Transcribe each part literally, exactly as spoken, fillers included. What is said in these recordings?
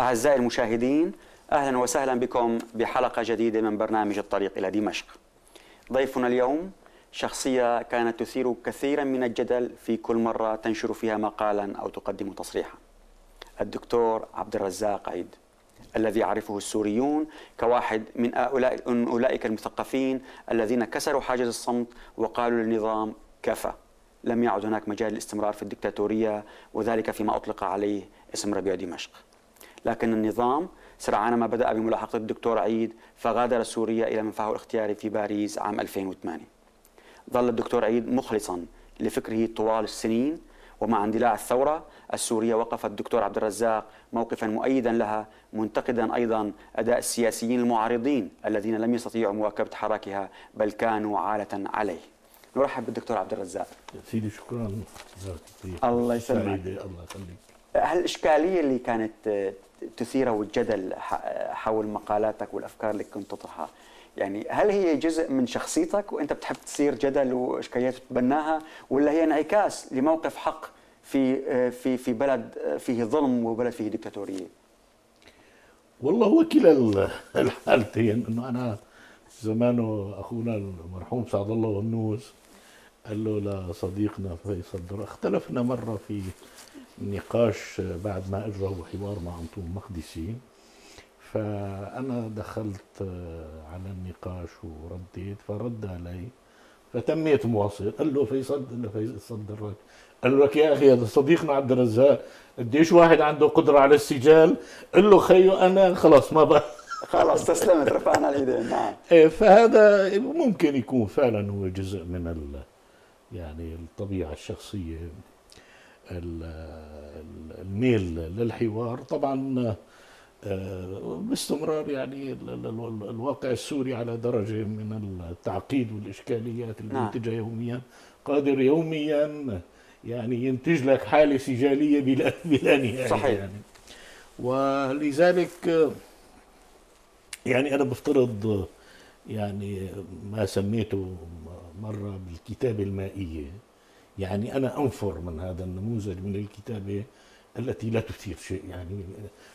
أعزائي المشاهدين، أهلا وسهلا بكم بحلقة جديدة من برنامج الطريق إلى دمشق. ضيفنا اليوم شخصية كانت تثير كثيرا من الجدل في كل مرة تنشر فيها مقالا أو تقدم تصريحا، الدكتور عبد الرزاق عيد، الذي يعرفه السوريون كواحد من أولئك المثقفين الذين كسروا حاجز الصمت وقالوا للنظام كفى، لم يعد هناك مجال للاستمرار في الدكتاتورية، وذلك فيما أطلق عليه اسم ربيع دمشق. لكن النظام سرعان ما بدأ بملاحقة الدكتور عيد، فغادر سوريا إلى منفعه الاختياري في باريس عام ألفين وثمانية. ظل الدكتور عيد مخلصا لفكره طوال السنين، ومع اندلاع الثورة السورية وقف الدكتور عبد الرزاق موقفا مؤيدا لها، منتقدا أيضا أداء السياسيين المعارضين الذين لم يستطيعوا مواكبة حراكها بل كانوا عالة عليه. نرحب بالدكتور عبد الرزاق. يا سيدي شكرا، جزاك الله. الله يسلمك، الله يخليك. هالإشكالية اللي كانت تثيره الجدل حول مقالاتك والأفكار اللي كنت تطرحها، يعني هل هي جزء من شخصيتك وأنت بتحب تصير جدل وإشكاليات تتبناها، ولا هي انعكاس لموقف حق في في في بلد فيه ظلم وبلد فيه دكتاتورية؟ والله هو كلا الحالتين. إنه أنا زمانه أخونا المرحوم سعد الله ونوس قال له لصديقنا فيصل، اختلفنا مرة في نقاش بعد ما أجرى حوار مع أنطون مخدسين، فأنا دخلت على النقاش ورديت، فرد علي فتميت مواصل. قال له فيصل، قال له فيصل دراك، قال لك يا أخي هذا صديقنا عبد الرزاق، قديش واحد عنده قدرة على السجال؟ قال له خيو أنا خلاص ما بقى خلاص تسلمت، رفعنا اليدين. نعم. فهذا ممكن يكون فعلا هو جزء من ال يعني الطبيعة الشخصية، الميل للحوار. طبعا باستمرار يعني الواقع السوري على درجة من التعقيد والإشكاليات المنتجة يوميا، قادر يوميا يعني ينتج لك حالة سجالية بلا بلا نهاية. صحيح. يعني ولذلك يعني أنا بفترض يعني ما سميته مرة بالكتابة المائية، يعني أنا أنفر من هذا النموذج من الكتابة التي لا تثير شيء، يعني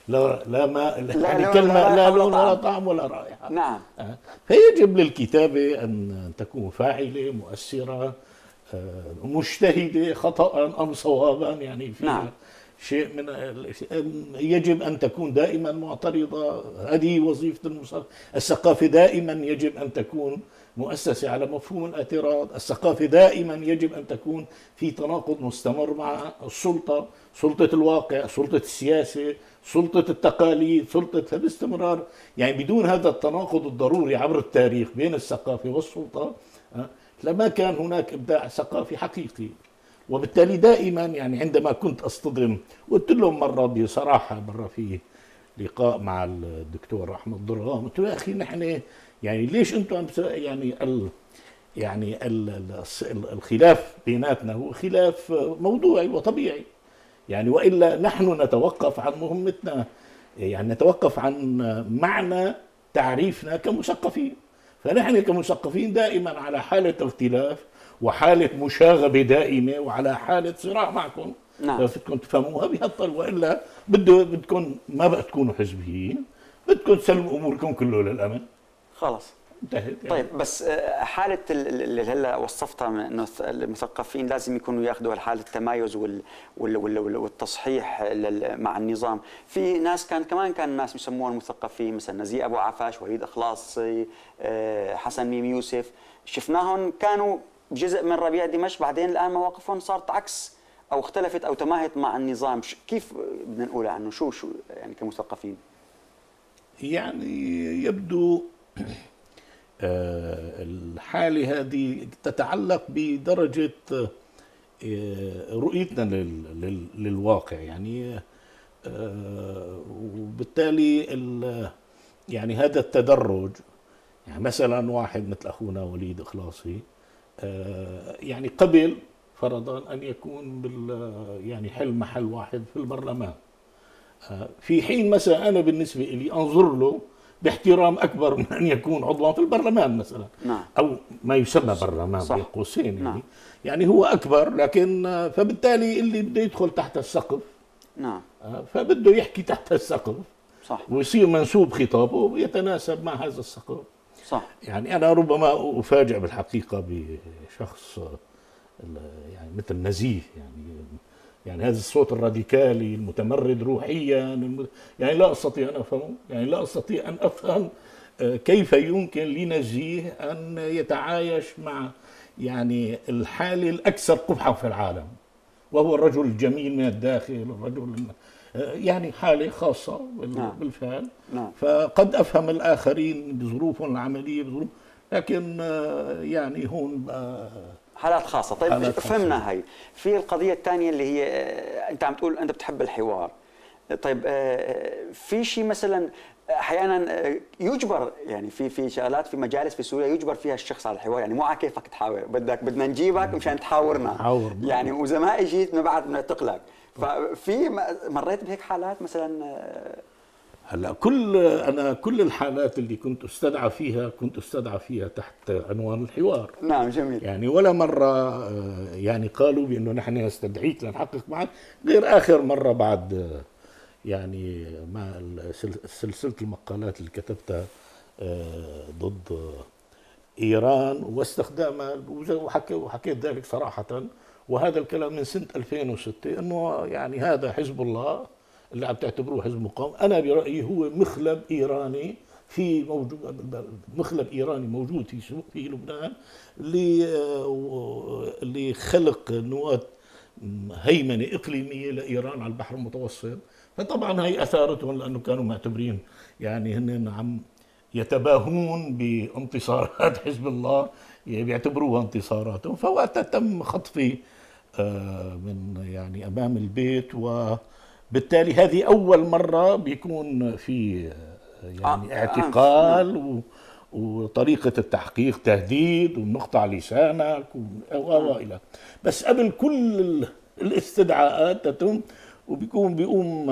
لا لا ما يعني كلمة لا لون ولا طعم ولا رائحة. نعم. فيجب للكتابة أن تكون فاعلة، مؤثرة، مجتهدة، خطأ أم صوابا، يعني في نعم. شيء من يجب أن تكون دائما معترضة، هذه وظيفة المصنف. الثقافة دائما يجب أن تكون مؤسسة على مفهوم الاعتراض، الثقافة دائما يجب أن تكون في تناقض مستمر مع السلطة، سلطة الواقع، سلطة السياسة، سلطة التقاليد، سلطة باستمرار. يعني بدون هذا التناقض الضروري عبر التاريخ بين الثقافة والسلطة لما كان هناك إبداع ثقافي حقيقي. وبالتالي دائما يعني عندما كنت أصطدم، قلت لهم مرة بصراحة، مرة في لقاء مع الدكتور أحمد درغام، قلت له يا أخي نحن يعني ليش أنتم عم يعني ال يعني ال الخلاف بيناتنا هو خلاف موضوعي وطبيعي، يعني وإلا نحن نتوقف عن مهمتنا، يعني نتوقف عن معنى تعريفنا كمثقفين، فنحن كمثقفين دائما على حالة اختلاف وحالة مشاغبة دائمة وعلى حالة صراع معكم. نعم. بدكم تفهموها بهالطريقة، وإلا بده بدكم ما بقى تكونوا حزبيين، بدكم تسلموا أموركم كله للأمن خلاص انتهت. يعني. طيب بس حالة اللي هلا وصفتها من انه المثقفين لازم يكونوا ياخذوا هالحالة التمايز وال وال وال والتصحيح مع النظام، في ناس كان كمان كان ناس يسموهم مثقفين مثل نزيه أبو عفاش، وليد إخلاصي، حسن ميم، يوسف، شفناهم كانوا جزء من ربيع دمشق، بعدين الآن مواقفهم صارت عكس أو اختلفت أو تماهت مع النظام، كيف بدنا نقول عنه شو شو يعني كمثقفين؟ يعني يبدو آه الحالة هذه تتعلق بدرجة آه رؤيتنا لل لل للواقع، يعني آه وبالتالي يعني هذا التدرج، يعني مثلا واحد مثل أخونا وليد إخلاصي آه يعني قبل فرضا أن يكون بال يعني حل محل واحد في البرلمان، آه في حين مثلا أنا بالنسبة لي أنظر له باحترام أكبر من أن يكون عضوا في البرلمان مثلا. نعم. أو ما يسمى برلمان بين قوسين. يعني. نعم. يعني هو أكبر، لكن فبالتالي اللي بده يدخل تحت السقف. نعم. فبده يحكي تحت السقف. صح. ويصير منسوب خطابه ويتناسب مع هذا الثقافة. صح. يعني أنا ربما أفاجأ بالحقيقة بشخص يعني مثل نزيه، يعني يعني هذا الصوت الراديكالي المتمرد روحيا، يعني لا أستطيع أن أفهمه، يعني لا أستطيع أن أفهم كيف يمكن لنزيه أن يتعايش مع يعني الحالة الأكثر قبحة في العالم، وهو الرجل الجميل من الداخل، الرجل يعني حالة خاصة بالفعل. نعم. فقد أفهم الآخرين بظروفهم العملية بظروف، لكن يعني هون حالات خاصة. طيب حالات فهمنا خاصة. هاي في القضية الثانية اللي هي أنت عم تقول أنت بتحب الحوار. طيب في شيء مثلا احيانا يجبر، يعني في في شغلات في مجالس في سوريا يجبر فيها الشخص على الحوار، يعني مو على كيفك تحاور، بدك بدنا نجيبك مشان تحاورنا يعني، واذا ما اجيت ما بعد بنعتقلك. ففي مريت بهيك حالات مثلا؟ هلا كل انا كل الحالات اللي كنت استدعى فيها كنت استدعى فيها تحت عنوان الحوار. نعم جميل. يعني ولا مره يعني قالوا بانه نحن نستدعيك لنحقق معك، غير اخر مره بعد يعني مع سلسلة المقالات اللي كتبتها ضد إيران واستخدامها، وحكيت ذلك صراحة، وهذا الكلام من سنة ألفين وستة، أنه يعني هذا حزب الله اللي عم تعتبروه حزب مقاوم، أنا برأيي هو مخلب إيراني في موجود مخلب إيراني موجود في في لبنان لخلق نقاط هيمنة إقليمية لإيران على البحر المتوسط. فطبعا هي اثارتهم لانه كانوا معتبرين يعني هن عم يتباهون بانتصارات حزب الله، بيعتبروها انتصاراتهم، فوقتها تم خطفي من يعني امام البيت، وبالتالي هذه اول مره بيكون في يعني اعتقال وطريقه التحقيق تهديد ونقطع لسانك والى بس قبل كل الاستدعاءات تتم، وبيقوم بيقوم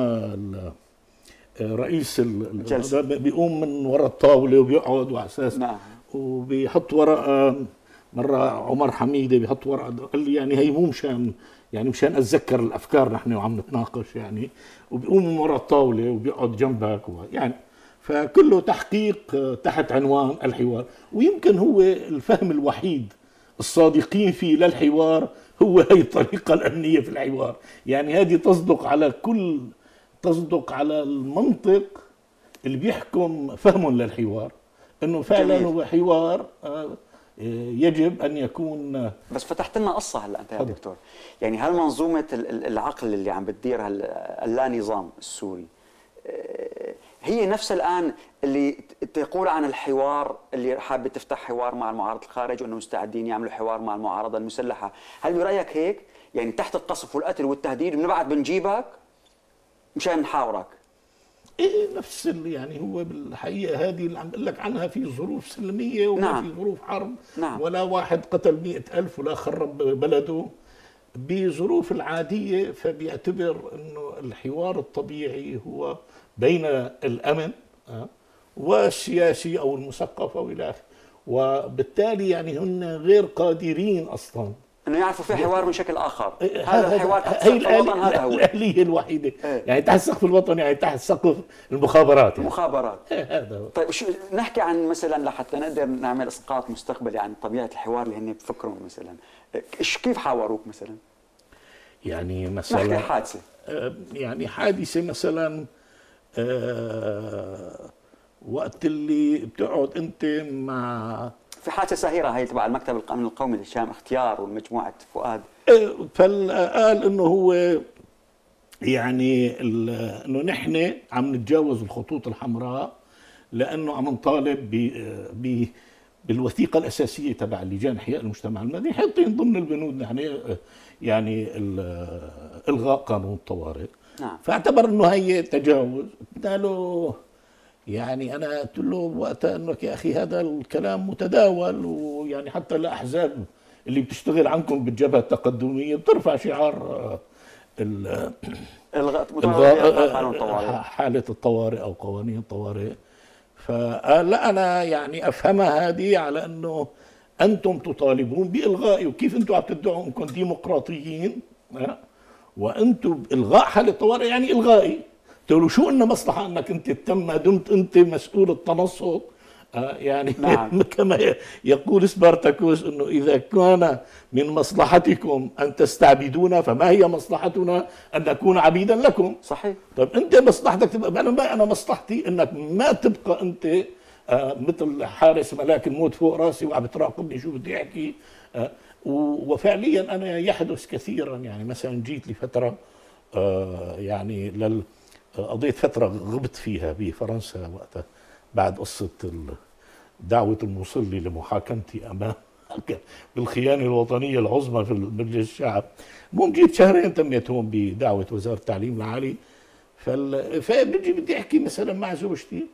رئيس الجلسة بيقوم من وراء الطاولة وبيقعد وعلى اساس. نعم. وبيحط ورقة، مرة عمر حميدة بيحط ورقة، قال لي يعني هي مو مشان يعني مشان اتذكر الافكار نحن وعم نتناقش يعني، وبيقوم من وراء الطاولة وبيقعد جنبك يعني، فكله تحقيق تحت عنوان الحوار. ويمكن هو الفهم الوحيد الصادقين فيه للحوار هو هي الطريقة الأمنية في الحوار، يعني هذه تصدق على كل تصدق على المنطق اللي بيحكم فهمهم للحوار، إنه فعلا هو حوار يجب أن يكون. بس فتحت لنا قصة هلا أنت يا حضر. دكتور، يعني هالمنظومة العقل اللي عم بتديرها اللا نظام السوري هي نفس الآن اللي تقول عن الحوار، اللي حابة تفتح حوار مع المعارضة الخارج وأنه مستعدين يعملوا حوار مع المعارضة المسلحة. هل برأيك هيك يعني تحت القصف والقتل والتهديد بنبعد بنجيبك مشان نحاورك؟ إيه نفس اللي يعني هو بالحقيقة هذه اللي عم بقول لك عنها في ظروف سلمية وما نعم. في ظروف حرب. نعم. ولا واحد قتل مئة ألف ولا خرب بلده بظروف العادية، فبيعتبر أنه الحوار الطبيعي هو بين الأمن والسياسي أو المثقف أو إلى آخره، وبالتالي يعني هن غير قادرين أصلاً أنه يعرفوا في حوار من شكل آخر. هذا الحوار تحت سقف الوطن، هذا هو الآلية الوحيدة. ايه. يعني تحت سقف الوطن، يعني تحت سقف المخابرات يعني. المخابرات. ايه هذا هو. طيب شو نحكي عن مثلاً لحتى نقدر نعمل إسقاط مستقبلي عن طبيعة الحوار اللي هن بفكرهم مثلاً، كيف حاوروك مثلاً؟ يعني مثلاً نحكي حادثة. يعني حادثة مثلاً أه وقت اللي بتقعد انت مع في حادثه ساهره هي تبع المكتب الامن القومي للشام اختيار والمجموعه فؤاد، فقال انه هو يعني انه نحن عم نتجاوز الخطوط الحمراء لانه عم نطالب ب بالوثيقه الاساسيه تبع اللجان احياء المجتمع المدني، حاطين ضمن البنود نحن يعني الغاء قانون الطوارئ. نعم. فاعتبر انه هي تجاوز، قلت له يعني انا قلت له وقتها انك يا اخي هذا الكلام متداول، ويعني حتى الاحزاب اللي بتشتغل عنكم بالجبهه التقدميه بترفع شعار الغاء الغاء حاله الطوارئ او قوانين الطوارئ. فقال لا انا يعني افهمها هذه على انه انتم تطالبون بالغائه، وكيف انتم عم تدعوا انكم ديمقراطيين وانتم بالغاء حاله الطوارئ يعني الغائي، قلت له شو إن مصلحة أنك أنت ما دمت أنت مسؤول التنصت يعني نعم. كما يقول سبارتاكوس أنه إذا كان من مصلحتكم أن تستعبدونا فما هي مصلحتنا أن نكون عبيدا لكم. صحيح. طب أنت مصلحتك تبقى أنا أنا مصلحتي أنك ما تبقى أنت آه مثل حارس ملاك الموت فوق راسي وعم بتراقبني شو بدي أحكي. آه وفعليا أنا يحدث كثيرا، يعني مثلا جيت لفترة آه يعني لل قضيت فترة غبت فيها بفرنسا وقتها بعد قصة دعوة المصلي لمحاكمتي أمام بالخيانة الوطنية العظمى في مجلس الشعب. المهم جيت شهرين تميتهم بدعوة وزارة التعليم العالي، فال... فبجي بدي أحكي مثلا مع زوجتي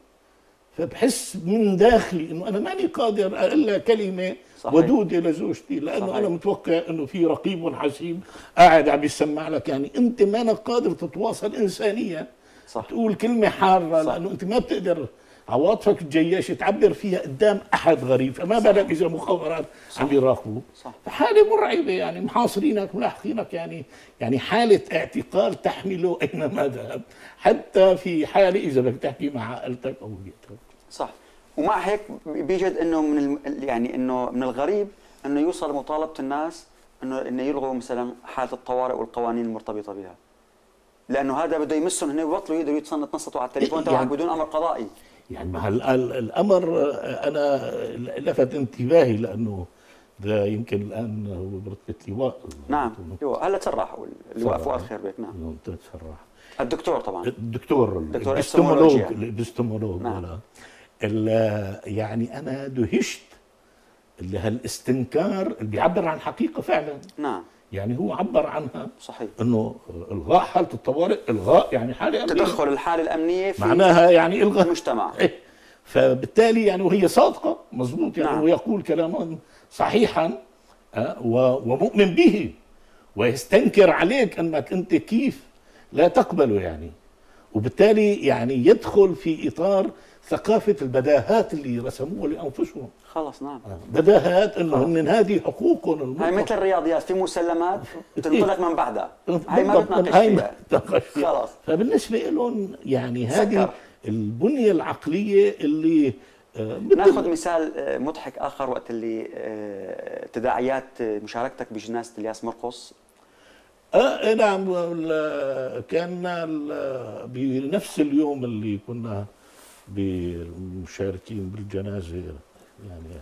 فبحس من داخلي إنه أنا ماني قادر إلا كلمة صحيح. ودودة لزوجتي، لأنه صحيح. أنا متوقع إنه في رقيب حسيب قاعد عم يسمع لك، يعني أنت مانك قادر تتواصل إنسانيا صح. تقول كلمة حارة صح. لأنه أنت ما بتقدر عواطفك الجياشة تعبر فيها قدام أحد غريب، فما بالك إذا مخابرات عم يراقبوك. فحالة مرعبة يعني، محاصرينك ملاحقينك، يعني يعني حالة اعتقال تحمله أينما ذهب، حتى في حالة إذا بدك تحكي مع عائلتك أو بيتك. صح. ومع هيك بيجد إنه من يعني إنه من الغريب إنه يوصل مطالبة الناس إنه إنه يلغوا مثلا حالة الطوارئ والقوانين المرتبطة بها. لأنه هذا بده يمسهم هن وبطلوا يقدروا يتنصتوا على التليفون تبعك يعني بدون أمر قضائي. يعني ما الامر انا لفت انتباهي لانه ده يمكن الان هو برتبه لواء. نعم لواء هلا تسرح اللواء فؤاد خير بيك. نعم تسرح الدكتور طبعا الدكتور الاستمولوج الاستمولوج نعم. يعني انا دهشت اللي هالاستنكار اللي بيعبر عن حقيقه فعلا. نعم يعني هو عبر عنها صحيح انه الغاء حاله الطوارئ، الغاء يعني حاله امنيه، تدخل الحاله الامنيه في معناها يعني الغاء المجتمع. فبالتالي يعني وهي صادقه مظبوط يعني نعم. ويقول كلاما صحيحا ومؤمن به ويستنكر عليك انك انت كيف لا تقبله يعني، وبالتالي يعني يدخل في اطار ثقافه البداهات اللي رسموها لانفسهم خلص. نعم بداهات انه من هذه حقوقهم المطلقه. هاي مثل الرياضيات في مسلمات تنطلق من بعدها، هاي ما بتناقش فيها خلص. فبالنسبه لهم يعني هذه البنيه العقليه اللي ناخذ مثال مضحك اخر وقت اللي تداعيات مشاركتك بجنازه الياس مرقص. اه نعم كان بنفس اليوم اللي كنا بالمشاركين بالجنازه يعني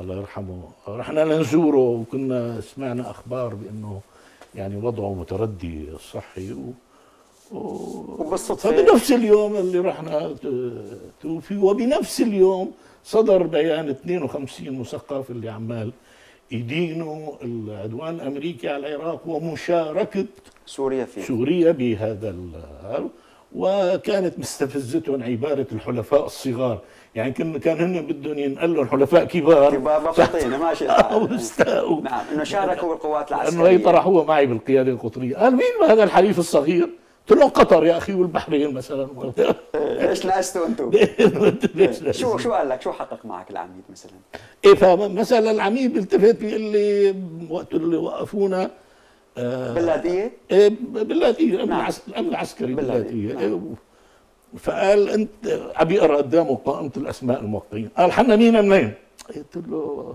الله يرحمه رحنا لنزوره، وكنا سمعنا اخبار بانه يعني وضعه متردي الصحي و... و... وبالصدفه بنفس اليوم اللي رحنا توفي، وبنفس اليوم صدر بيان اثنين وخمسين مثقف اللي عمال يدينوا العدوان الامريكي على العراق ومشاركه سوريا فيه سوريا بهذا ال... وكانت مستفزتهم عباره الحلفاء الصغار، يعني كان كان هن بدهم ينقلوا الحلفاء كبار كبار مبسوطين ماشي نعم انه شاركوا بالقوات العسكريه انه هي طرحوها معي بالقياده القطريه، قال مين هذا الحليف الصغير؟ قلت لهم قطر يا اخي والبحرين مثلا. ليش ناقشتوا انتم؟ شو شو قال لك؟ شو حقق معك العميد مثلا؟ ايه فمثلا العميد التفت بيقول لي وقت اللي وقفونا باللاذقية؟ ايه باللاذقية نعم. الامن العسكري باللاذقية نعم. فقال انت عم يقرا قدامه قائمة الاسماء الموقعين، قال حنا مين منين؟ قلت له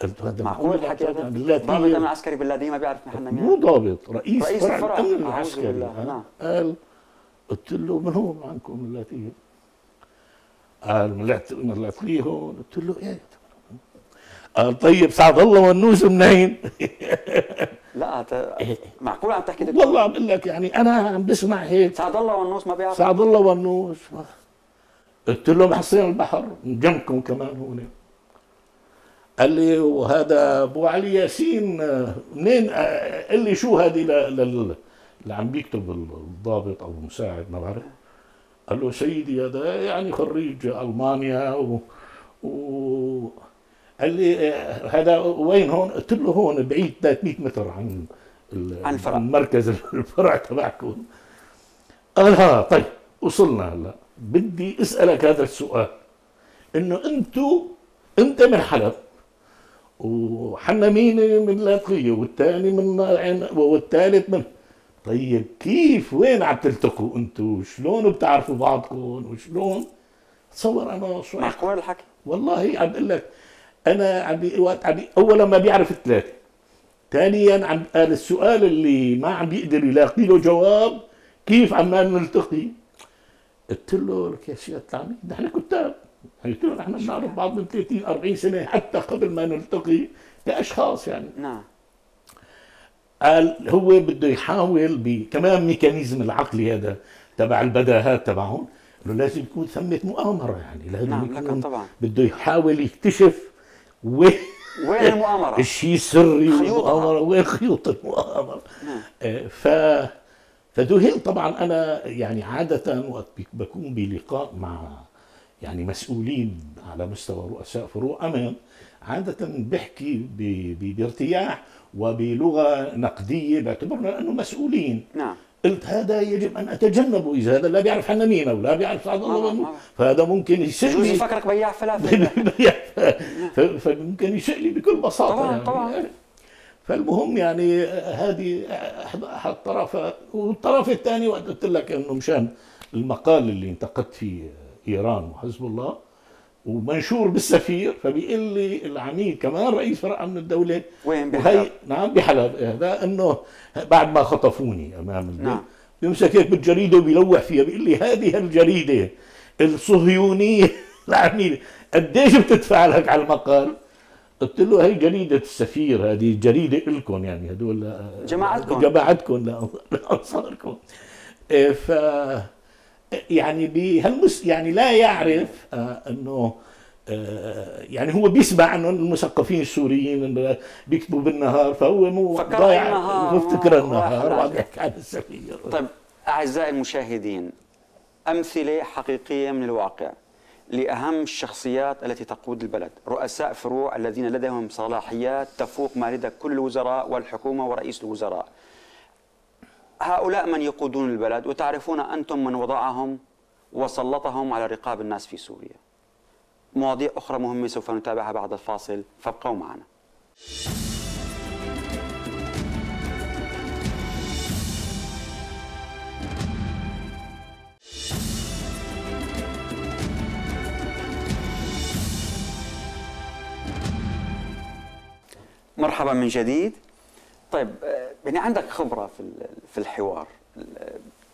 قلت له هذا معقول الحكي هذا؟ ضابط الامن العسكري باللاذقية ما بيعرف نحن مين؟ مو ضابط، رئيس, رئيس فرع الامن العسكري نعم. قال قلت له من هو معكم باللاذقية؟ قال من اللاذقية هون، قلت له ايه؟ قال طيب سعد الله ونوس منين؟ لا معقول عم تحكي دكتور؟ والله بقول لك يعني انا عم بسمع هيك سعد الله ونوس ما بيعرف سعد الله ونوس. قلت له محصين البحر من جنبكم كمان هون. قال لي وهذا ابو علي ياسين منين؟ قال لي شو هذه اللي عم بيكتب الضابط او المساعد ما بعرف. قال له سيدي هذا يعني خريج المانيا و, و... قال لي هذا وين هون؟ قلت له هون بعيد ثلاثمية متر عن عن المركز الفرع تبعكم. قال ها طيب وصلنا هلا، بدي اسالك هذا السؤال انه انتو انت من حلب وحنا مين من لاذقية والثاني من والثالث من طيب كيف وين عم تلتقوا انتم؟ شلون بتعرفوا بعضكم وشلون؟ تصور انا شو معك وين الحكي؟ والله عم بقول لك انا عم وقت عم اولا ما بيعرف الثلاثه، ثانيا عم قال السؤال اللي ما عم بيقدر يلاقي له جواب كيف عمال نلتقي؟ قلت له لك يا سياده العميد نحن كتاب، قلت له نحن بنعرف بعض من ثلاثين أربعين سنه حتى قبل ما نلتقي كاشخاص يعني. نعم. قال هو بده يحاول بكمان ميكانيزم العقلي هذا تبع البداهات تبعهم انه لازم يكون ثمه مؤامره يعني لازم. نعم لكن طبعا بده يحاول يكتشف وين وين المؤامره؟ الشيء السري والمؤامره وين خيوط المؤامره؟ نعم. آه ف فدهين طبعا انا يعني عاده وقت بكون بلقاء مع يعني مسؤولين على مستوى رؤساء فروع امام عاده بحكي بارتياح وبلغه نقديه باعتبارنا انه مسؤولين. نعم. قلت هذا يجب ان اتجنبه، اذا هذا لا بيعرف حنا مين ولا بيعرف سعد الله فهذا ممكن يسجني، يفكرك بياع فلافل فممكن يسجني بكل بساطه طبعا يعني. طبعا فالمهم يعني هذه احد الطرفين، والطرف الثاني وقت قلت لك انه مشان المقال اللي انتقدت فيه ايران وحزب الله ومنشور بالسفير، فبيقول لي العميد كمان رئيس فرع امن الدوله وين بحلب؟ نعم بحلب. هذا انه بعد ما خطفوني امام البيت. نعم. بيمسك هيك بالجريده وبيلوح فيها، بيقول لي هذه الجريده الصهيونيه العميله قديش بتدفع لك على المقال؟ قلت له هي جريده السفير، هذه جريده الكم يعني هدول جماعتكم جماعتكم لانصاركم. ف يعني بهالمس يعني لا يعرف آه انه آه يعني هو بيسمع انه المثقفين السوريين بيكتبوا بالنهار فهو مو ضايع مفتكر النهار وعم يحكي عن السفير. طيب اعزائي المشاهدين، امثله حقيقيه من الواقع لاهم الشخصيات التي تقود البلد، رؤساء فروع الذين لديهم صلاحيات تفوق ما لدى كل الوزراء والحكومه ورئيس الوزراء. هؤلاء من يقودون البلد، وتعرفون أنتم من وضعهم وسلطهم على رقاب الناس في سوريا. مواضيع أخرى مهمة سوف نتابعها بعد الفاصل، فابقوا معنا. مرحبا من جديد. طيب يعني عندك خبرة في في الحوار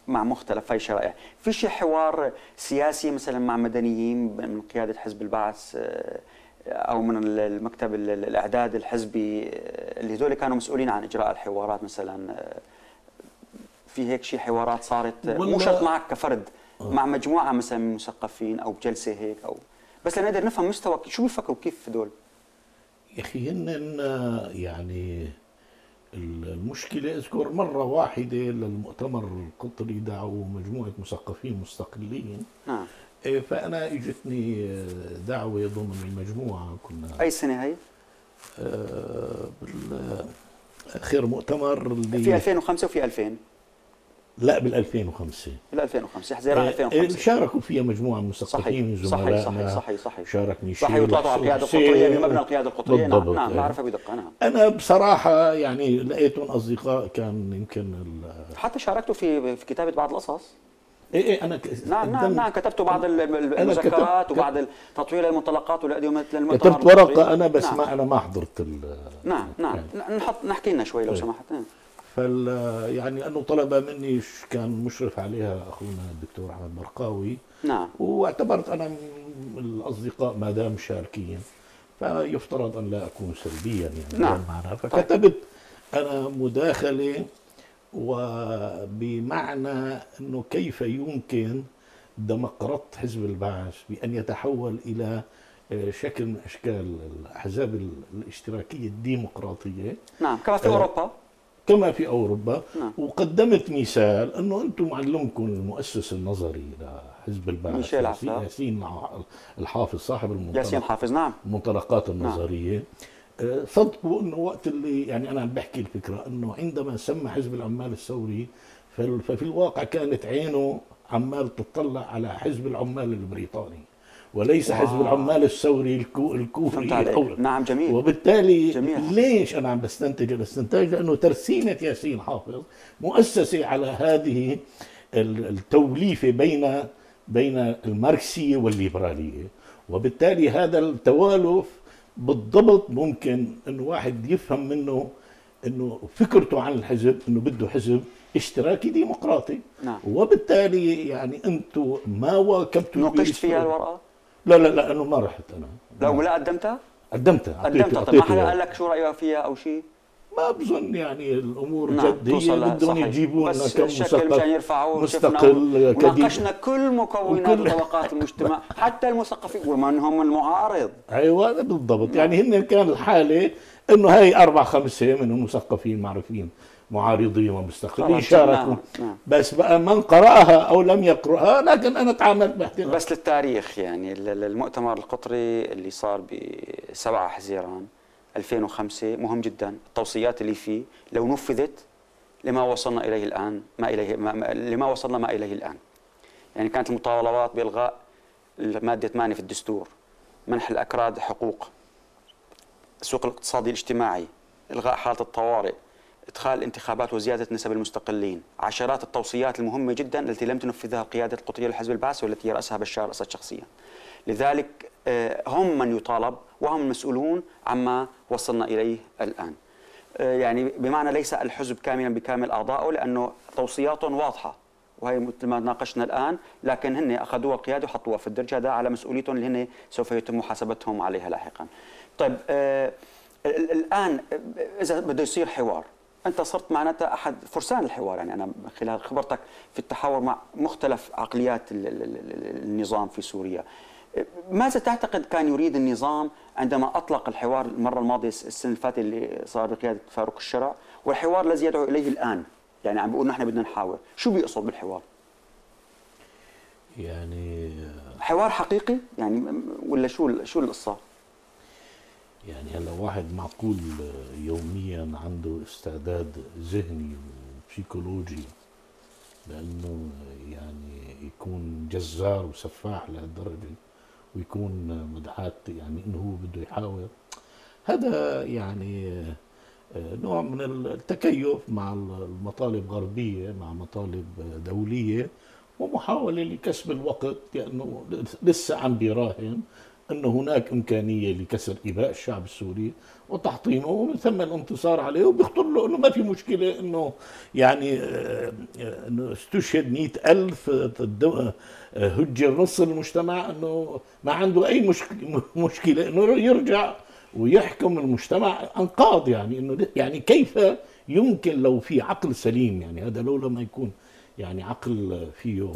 مع مختلف هاي الشرائح، في شي حوار سياسي مثلا مع مدنيين من قيادة حزب البعث أو من المكتب الإعداد الحزبي اللي هذول كانوا مسؤولين عن إجراء الحوارات مثلا، في هيك شي حوارات صارت مو شرط معك كفرد، مع مجموعة مثلا من المثقفين أو بجلسة هيك، أو بس لنقدر نفهم مستوى شو بيفكروا كيف هذول؟ يا أخي هن يعني المشكلة أذكر مرة واحدة للمؤتمر القطري دعوا مجموعة مثقفين مستقلين. نعم. فأنا إجتني دعوة ضمن المجموعة، كنا أي سنة هي؟ بالأخير مؤتمر اللي في ألفين وخمسة وفي ألفين؟ لا بال ألفين وخمسة. بال ألفين وخمسة حزيران ألفين وخمسة شاركوا فيها مجموعة من المثقفين زملائنا. صحيح صحيح صحيح. شارك ميشيل صحيح، وطلعوا على القيادة القطرية بمبنى القيادة القطرية. نعم نعم بعرفها بدقة. نعم. أنا بصراحة يعني لقيتهم أصدقاء، كان يمكن حتى شاركتوا في في كتابة بعض القصص. إيه إيه أنا نعم نعم نعم كتبتوا بعض المذكرات وبعض تطوير المنطلقات والأدومة للمؤتمر. كتبت ورقة أنا بس ما أنا ما حضرت ال نعم نعم نحط نحكي لنا شوي لو سمحت. فال يعني انه طلب مني كان مشرف عليها اخونا الدكتور احمد برقاوي. نعم. واعتبرت انا الاصدقاء ما دام شاركين فيفترض ان لا اكون سلبيا يعني. نعم. معنا فكتبت انا مداخله وبمعنى انه كيف يمكن دمقرط حزب البعث بان يتحول الى شكل من اشكال الاحزاب الاشتراكيه الديمقراطيه. نعم كما في اوروبا كما في أوروبا. نعم. وقدمت مثال أنه أنتم معلمكم المؤسس النظري لحزب البعث ياسين الحافظ صاحب المنطلق ياسين الحافظ. نعم. المنطلقات النظرية. نعم. صدقوا أنه وقت اللي يعني أنا عم بحكي الفكرة أنه عندما سمى حزب العمال الثوري ففي الواقع كانت عينه عمال تطلع على حزب العمال البريطاني وليس آه. حزب العمال الثوري الكو الكوري الأول. نعم جميل. وبالتالي جميل. ليش أنا عم بستنتج الاستنتاج؟ لأنه ترسينة ياسين حافظ مؤسسة على هذه التوليفة بين بين الماركسية والليبرالية، وبالتالي هذا التوالف بالضبط ممكن أن واحد يفهم منه أنه فكرته عن الحزب أنه بده حزب اشتراكي ديمقراطي. نعم. وبالتالي يعني أنتوا ما واكبتوا. ناقشت فيها الورقة؟ لا لا لا أنا ما رحت أنا. لا ولا قدمتها؟ قدمتها. قدمتها. طيب ما حدا قال لك شو رأيك فيها أو شيء؟ ما بظن يعني الامور نعم جديه، بدهم يجيبون لنا كم مثقف مستقل كبير. ناقشنا كل مكونات وطبقات المجتمع حتى المثقفين ومن هم المعارض. ايوه بالضبط. نعم. يعني هن كان الحاله انه هي اربع خمسه منهم مثقفين معروفين معارضين ومستقلين شاركوا. نعم. بس بقى من قراها او لم يقراها، لكن انا تعاملت باحترام. بس للتاريخ يعني المؤتمر القطري اللي صار ب سبعة حزيران ألفين وخمسة مهم جدا. التوصيات اللي فيه لو نفذت لما وصلنا اليه الان ما اليه ما لما وصلنا ما اليه الان. يعني كانت المطالبات بالغاء ماده ثمانية في الدستور، منح الاكراد حقوق، السوق الاقتصادي الاجتماعي، الغاء حاله الطوارئ، ادخال الانتخابات وزياده نسب المستقلين، عشرات التوصيات المهمه جدا التي لم تنفذها القياده القطريه لحزب البعث والتي راسها بشار اسد شخصيا. لذلك هم من يطالب وهم المسؤولون عما وصلنا إليه الآن. يعني بمعنى ليس الحزب كاملا بكامل أعضائه لأنه توصياتهم واضحة وهي مثل ما ناقشنا الآن، لكن هن أخذوها القيادة وحطوها في الدرج. هذا على مسؤوليتهم اللي هن سوف يتم محاسبتهم عليها لاحقا. طيب آه الآن إذا بده يصير حوار، أنت صرت معناتها أحد فرسان الحوار. يعني أنا خلال خبرتك في التحاور مع مختلف عقليات النظام في سوريا، ماذا تعتقد كان يريد النظام عندما أطلق الحوار المرة الماضية السنة الفاتة اللي صار بقيادة فاروق الشرع، والحوار الذي يدعو إليه الآن؟ يعني عم بيقول نحن بدنا نحاور، شو بيقصد بالحوار؟ يعني حوار حقيقي يعني ولا شو شو القصة؟ يعني هلا واحد معقول يوميا عنده استعداد ذهني وبسيكولوجي لأنه يعني يكون جزار وسفاح لهالدرجة ويكون مدحات، يعني انه هو بده يحاور. هذا يعني نوع من التكيف مع المطالب غربيه مع مطالب دوليه ومحاوله لكسب الوقت، لانه يعني لسه عم بيراهن انه هناك امكانيه لكسر اباء الشعب السوري وتحطيمه ومن ثم الانتصار عليه، وبيخطر له انه ما في مشكله انه يعني انه استشهد مئة ألف هجر نص المجتمع، انه ما عنده اي مشكله انه يرجع ويحكم المجتمع انقاض. يعني انه يعني كيف يمكن لو في عقل سليم، يعني هذا لولا ما يكون يعني عقل فيه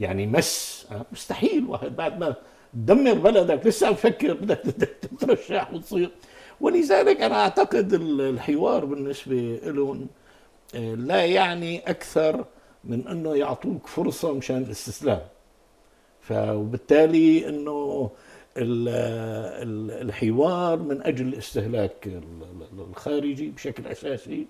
يعني مس، مستحيل واحد بعد ما تدمر بلدك لسه عم تفكر بدك تترشح وتصير. ولذلك انا اعتقد الحوار بالنسبه لهم لا يعني اكثر من انه يعطوك فرصه مشان الاستسلام. فبالتالي انه الحوار من اجل الاستهلاك الخارجي بشكل اساسي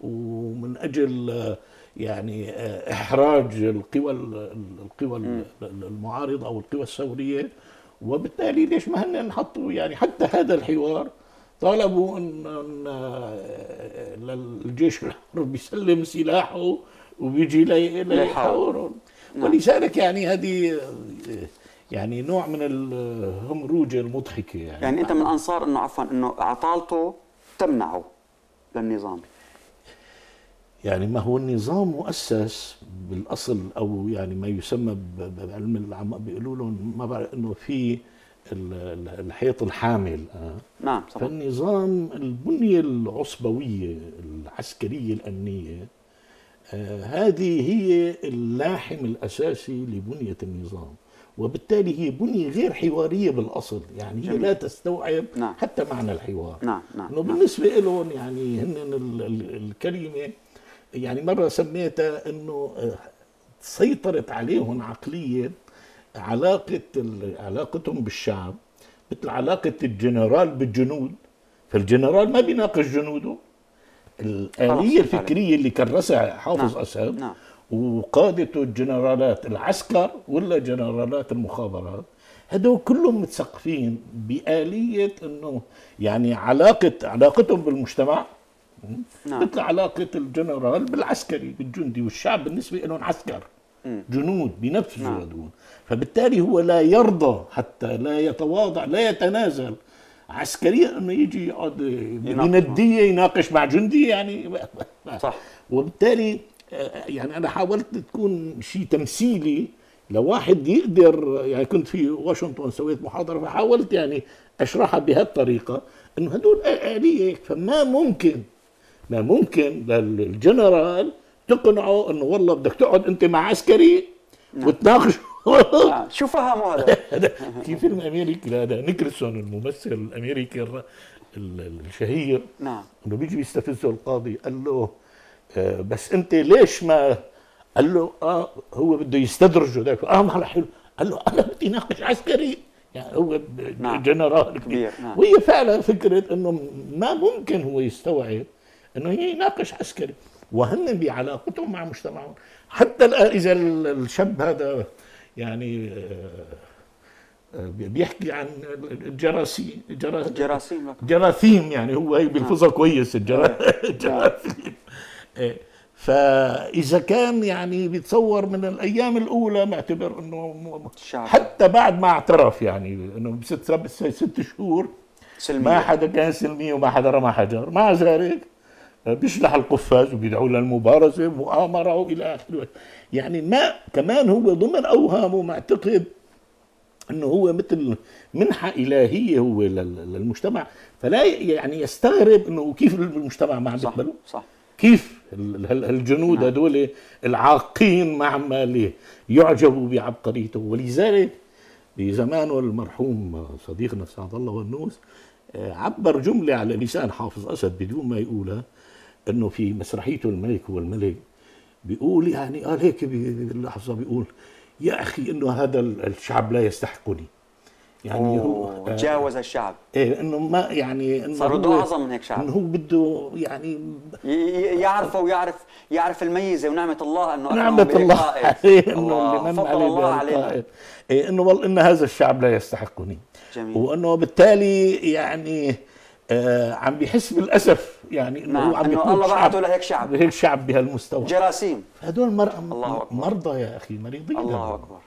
ومن اجل يعني احراج القوى القوى المعارضه او القوى الثوريه. وبالتالي ليش ما هن نحطوا يعني حتى هذا الحوار طالبوا ان الجيش الحر يسلم سلاحه وبيجي ليحاورهم. ولذلك يعني هذه يعني نوع من الهمروجه المضحكه. يعني, يعني انت من انصار انه عفوا انه عطالته تمنعه للنظام؟ يعني ما هو النظام مؤسس بالاصل او يعني ما يسمى بعلم العلماء بيقولوا لهم ما بعرف انه في الحيط الحامل. نعم صحيح. فالنظام البنيه العصبويه العسكريه الامنيه آه هذه هي اللاحم الاساسي لبنيه النظام، وبالتالي هي بنيه غير حواريه بالاصل. يعني جميل. هي لا تستوعب نعم. حتى معنى الحوار. نعم نعم. انه بالنسبه لهم يعني هن الكلمه يعني مرة سميتها أنه سيطرت عليهم عقلية علاقة علاقتهم بالشعب مثل علاقة الجنرال بالجنود. فالجنرال ما بيناقش جنوده، الآلية الفكرية اللي كرسها حافظ نعم. أسد نعم. وقادته الجنرالات العسكر ولا جنرالات المخابرات هدول كلهم متثقفين بآلية انه يعني علاقة علاقتهم بالمجتمع نعم. مثل علاقة الجنرال بالعسكري بالجندي، والشعب بالنسبة لهم عسكر م. جنود بنفسه نعم. هدول، فبالتالي هو لا يرضى حتى لا يتواضع لا يتنازل عسكريا انه يجي يقعد بندية يناقش مع جندي يعني صح. وبالتالي يعني انا حاولت تكون شيء تمثيلي لواحد يقدر، يعني كنت في واشنطن سويت محاضرة فحاولت يعني اشرحها بهالطريقة انه هدول آلية، فما ممكن ما ممكن للجنرال تقنعه انه والله بدك تقعد انت مع عسكري نعم. وتناقش شو فهموا هذا؟ في فيلم امريكي هذا نيكلسون الممثل الامريكي الشهير نعم انه بيجي بيستفزه القاضي قال له آه بس انت ليش ما قال له اه هو بده يستدرجه ذاك اه ما رح قال له انا بدي ناقش عسكري يعني هو نعم. جنرال كبير نعم. وهي فعلا فكره انه ما ممكن هو يستوعب انه هي يناقش عسكري، وهن بعلاقتهم مع مجتمعهم حتى الان. اذا الشاب هذا يعني بيحكي عن الجراثيم الجراثيم جراثيم يعني هو هي بيلفظها كويس الجراثيم. فاذا كان يعني بيتصور من الايام الاولى معتبر انه حتى بعد ما اعترف يعني انه بست ست شهور سلمية. ما حدا كان سلمي وما حدا رمى حجر، مع ذلك بيشلح القفاز وبيدعو للمبارزه ومؤامره والى اخره. يعني ما كمان هو ضمن اوهامه معتقد انه هو مثل منحه الهيه هو للمجتمع، فلا يعني يستغرب انه كيف المجتمع ما عم يقبله صح كيف هالجنود هذول العاقين ما عمال يعجبوا بعبقريته. ولذلك بزمانه المرحوم صديقنا سعد الله ونوس عبر جمله على لسان حافظ اسد بدون ما يقولها، انه في مسرحيته الملك والملك بيقول يعني قال هيك باللحظه بيقول يا اخي انه هذا الشعب لا يستحقني، يعني هو تجاوز الشعب ايه انه ما يعني انه صار بده اعظم من هيك شعب، انه هو بده يعني يعرفه ويعرف يعرف الميزه ونعمه الله انه نعمه الله انه من عليه إيه انه والله ان هذا الشعب لا يستحقني جميل. وانه بالتالي يعني آه عم بيحس بالاسف يعني انه نعم. هو عم يكون الله بعته لهيك شعب هيك شعب بهالمستوى جراثيم. هدول مرضى يا اخي مريضين الله اكبر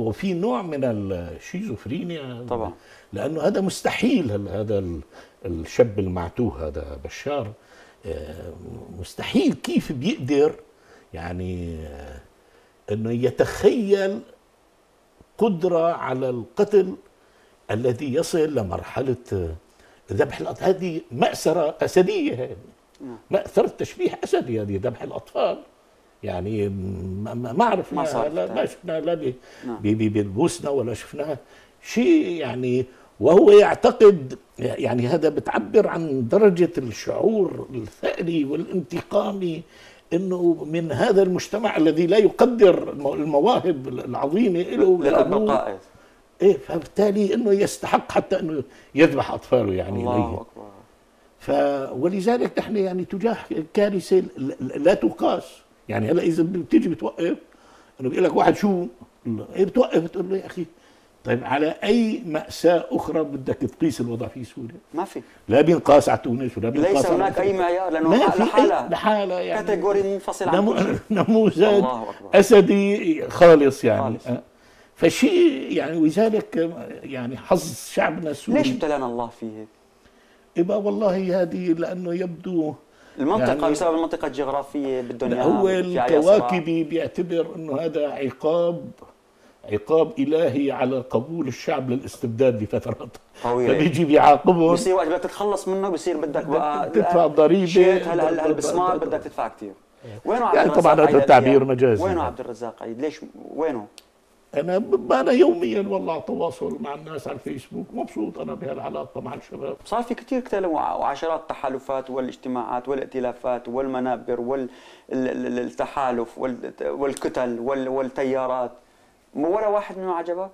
وفي نوع من الشيزوفرينيا طبعا، لانه هذا مستحيل هذا الشاب المعتوه هذا بشار مستحيل كيف بيقدر يعني انه يتخيل قدره على القتل الذي يصل لمرحله ذبح الاطفال. هذه مأسره اسديه، هذه مأسره تشبيه اسدي، هذه ذبح الاطفال يعني ما اعرف ما صار لا, لا شفناها لا بالبوسنه ولا شفناها شيء يعني، وهو يعتقد يعني هذا بتعبر عن درجه الشعور الثأري والانتقامي انه من هذا المجتمع الذي لا يقدر المواهب العظيمه له للابقاء ايه، فبالتالي انه يستحق حتى انه يذبح اطفاله يعني الله اكبر. ف ولذلك نحن يعني تجاه كارثه لا تقاس يعني. هلا اذا بتيجي بتوقف انه بيقول لك واحد شو ايه بتوقف بتقول له يا اخي طيب على اي مأساة اخرى بدك تقيس الوضع في سوريا؟ ما في، لا بينقاس على تونس ولا بينقاس ليس هناك اي معيار لانه لحالها لحالها يعني كاتيجوري منفصل عن نموذج اسدي خالص يعني خالص. أه. فشيء يعني ولذلك يعني حظ شعبنا السوري ليش ابتلانا الله فيه هيك؟ يبقى والله هذه لانه يبدو المنطقة يعني بسبب المنطقة الجغرافية بالدنيا هو الكواكبي بيعتبر انه هذا عقاب عقاب الهي على قبول الشعب للاستبداد لفترات طويلة، فبيجي بيعاقبهم بصير وقت بدك تتخلص منه بصير بدك بقى تدفع ضريبة هلا هلا بسمار بدك تدفع كثير. وينه عبد يعني طبعا هذا تعبير مجازي. وينه عبد الرزاق عيد؟ ليش وينه؟ أنا أنا يوميا والله على تواصل مع الناس على الفيسبوك، مبسوط أنا بهالعلاقة مع الشباب. صار في كثير تنوع وعشرات التحالفات والاجتماعات والائتلافات والمنابر والتحالف والكتل والتيارات، ولا واحد منهم عجبك؟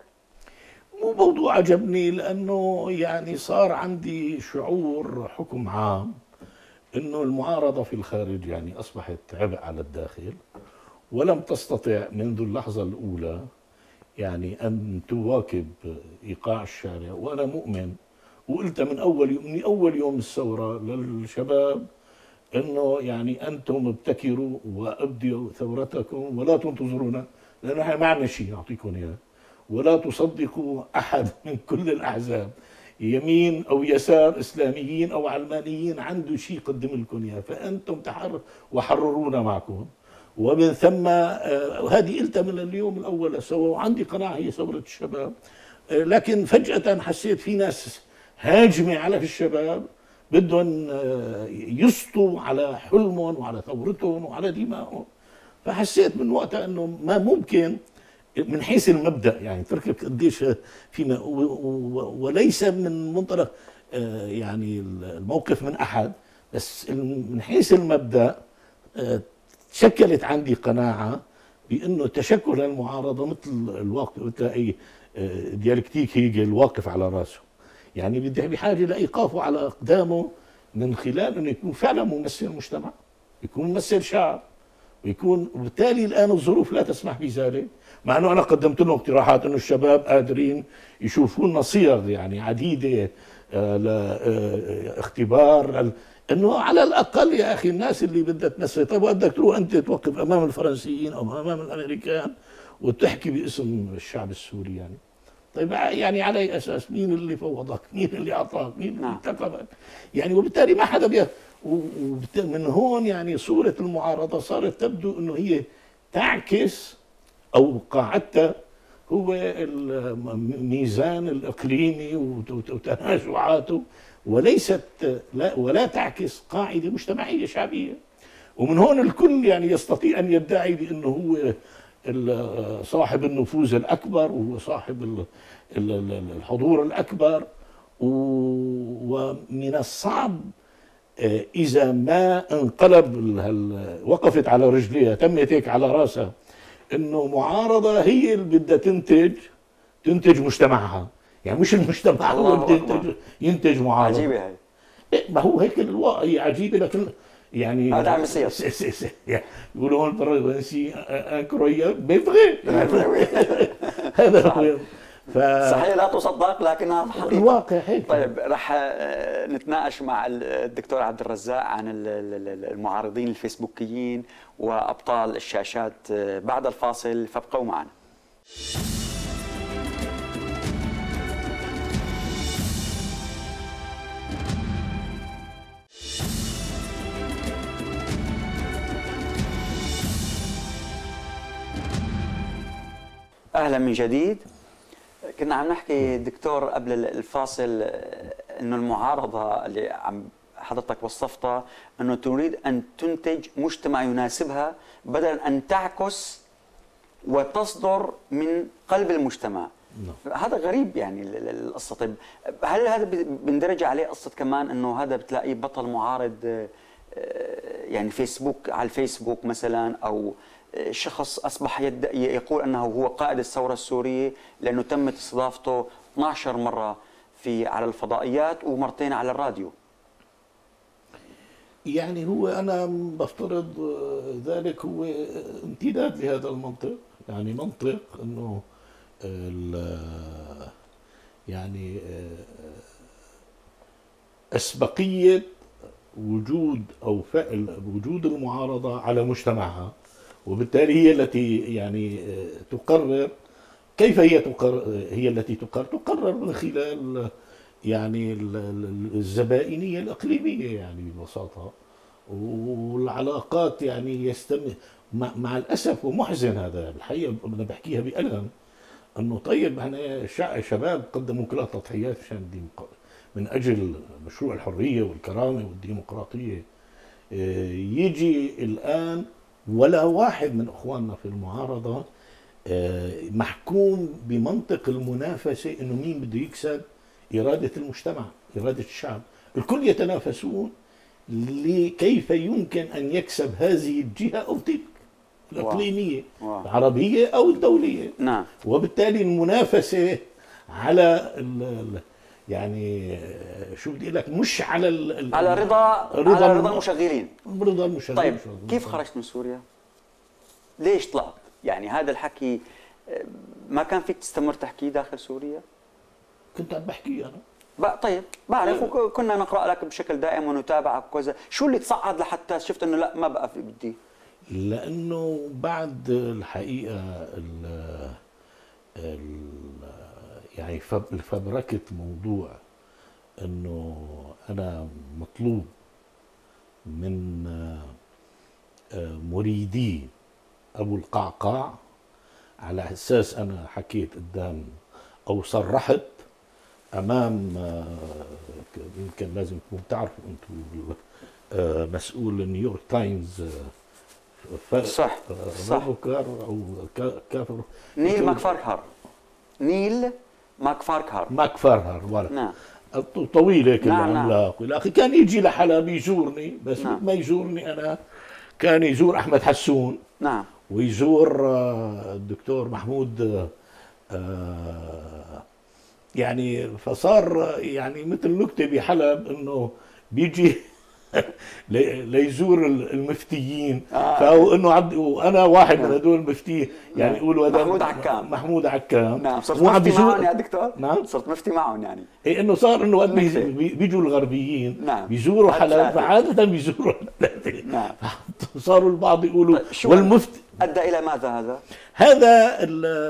مو موضوع عجبني لأنه يعني صار عندي شعور حكم عام إنه المعارضة في الخارج يعني أصبحت عبء على الداخل، ولم تستطع منذ اللحظة الأولى يعني أن تواكب إيقاع الشارع. وأنا مؤمن وقلت من أول يوم، من أول يوم الثورة للشباب، أنه يعني أنتم ابتكروا وأبدوا ثورتكم ولا تنتظرونا، لأنه نحن ما عندنا شيء نعطيكم إياه، ولا تصدقوا أحد من كل الأحزاب، يمين أو يسار، إسلاميين أو علمانيين، عنده شيء يقدم لكم إياه، فأنتم تحرروا وحررونا معكم. ومن ثم هذه قلتها من اليوم الأول للثورة، وعندي قناعة هي ثورة الشباب. لكن فجأة حسيت في ناس هاجمة على الشباب، بدهم يسطوا على حلمهم وعلى ثورتهم وعلى دمائهم. فحسيت من وقتها انه ما ممكن من حيث المبدا، يعني تركك قديش فيما، وليس من منطلق يعني الموقف من احد، بس من حيث المبدا تشكلت عندي قناعه بانه تشكل المعارضه مثل الواقف، مثل اي ديالكتيك هيجل واقف على راسه، يعني بدي بحاجه لايقافه على اقدامه من خلال انه يكون فعلا ممثل مجتمع، يكون ممثل شعب، ويكون وبالتالي الان الظروف لا تسمح بذلك. مع انه انا قدمت لهم اقتراحات انه الشباب قادرين يشوفوا لنا صيغ يعني عديده لاختبار، انه على الاقل يا اخي الناس اللي بدها تمثل. طيب وقدك تروح انت توقف امام الفرنسيين او امام الامريكان وتحكي باسم الشعب السوري؟ يعني طيب يعني على اي اساس؟ مين اللي فوضك؟ مين اللي اعطاك؟ مين اللي انتخبك؟ يعني وبالتالي ما حدا بيعرف. ومن هون يعني صوره المعارضه صارت تبدو انه هي تعكس او قاعدتها هو الميزان الاقليمي وتنازعاته، وليست لا ولا تعكس قاعده مجتمعيه شعبيه. ومن هون الكل يعني يستطيع ان يدعي بانه هو صاحب النفوذ الأكبر، وهو صاحب الحضور الأكبر. ومن الصعب إذا ما انقلب، وقفت على رجليها، تمت هيك على راسها، إنه معارضة هي اللي بدها تنتج تنتج مجتمعها، يعني مش المجتمع هو اللي بده ينتج معارضة. عجيبة هي. ما هو هيك الواقع، هي عجيبة، لكن يعني هذا عم يصير. يقولوا هون الفرنسي انكرويابل، مي فغي، هذا هو. صحيح لا تصدق لكنها حقيقة، الواقع هيك. طيب رح نتناقش مع الدكتور عبد الرزاق عن المعارضين الفيسبوكيين وأبطال الشاشات بعد الفاصل، فابقوا معنا. أهلا من جديد. كنا عم نحكي دكتور قبل الفاصل أنه المعارضة اللي عم حضرتك وصفتها أنه تريد أن تنتج مجتمع يناسبها بدل أن تعكس وتصدر من قلب المجتمع. هذا غريب يعني القصة. طيب هل هذا بندرج عليه قصة كمان أنه هذا بتلاقيه بطل معارض يعني فيسبوك، على الفيسبوك مثلا، أو شخص أصبح يقول أنه هو قائد الثورة السورية لأنه تمت استضافته اثنعش مرة في على الفضائيات ومرتين على الراديو؟ يعني هو أنا بفترض ذلك هو امتداد لهذا المنطق، يعني منطق أنه يعني أسبقية وجود أو فعل وجود المعارضة على مجتمعها، وبالتالي هي التي يعني تقرر كيف هي تقرر هي التي تقرر تقرر من خلال يعني الزبائنية الإقليمية يعني ببساطة، والعلاقات يعني يستمر مع, مع الأسف. ومحزن هذا الحقيقة، أنا بحكيها بألم، أنه طيب احنا شباب قدموا كل تضحيات عشان من أجل مشروع الحرية والكرامة والديمقراطية، يجي الآن ولا واحد من اخواننا في المعارضه محكوم بمنطق المنافسه، انه مين بده يكسب اراده المجتمع، اراده الشعب. الكل يتنافسون لكيف يمكن ان يكسب هذه الجهه او تلك الاقليميه، العربيه او الدوليه. نعم. وبالتالي المنافسه على ال يعني شو بدي اقول لك، مش على ال على رضا رضا على رضا المشغلين رضا المشغلين. طيب كيف خرجت من سوريا؟ ليش طلعت؟ يعني هذا الحكي ما كان فيك تستمر تحكي داخل سوريا؟ كنت عم بحكي انا بقى. طيب بعرف أيوة. وكنا نقرا لك بشكل دائم ونتابعك وكذا، شو اللي تصعد لحتى شفت انه لا ما بقى في بدي؟ لانه بعد الحقيقه ال يعني فبركت موضوع انه انا مطلوب من مريدي ابو القعقاع، على اساس انا حكيت قدام او صرحت امام يمكن لازم تكونوا بتعرفوا انتم مسؤول نيويورك تايمز صح صح او كافر نيل ماكفاركار نيل ماكفاركار ماكفاركار ولا نعم طويله كلها عملاق الى اخره. كان يجي لحلب يزورني بس نعم. ما يزورني انا، كان يزور احمد حسون نعم ويزور الدكتور محمود يعني، فصار يعني مثل نكته بحلب انه بيجي ليزور المفتيين آه. فهو انه عبد وانا واحد نعم. من هدول المفتيين يعني نعم. يقولوا هذا محمود عكام محمود عكام نعم صرت مفتي معهم يا دكتور نعم صرت مفتي معهم يعني اي انه صار انه قد بيجوا الغربيين نعم. بيزوروا حلب فعاده بيزوروا نعم صاروا البعض يقولوا والمفتي ادى الى ماذا هذا؟ هذا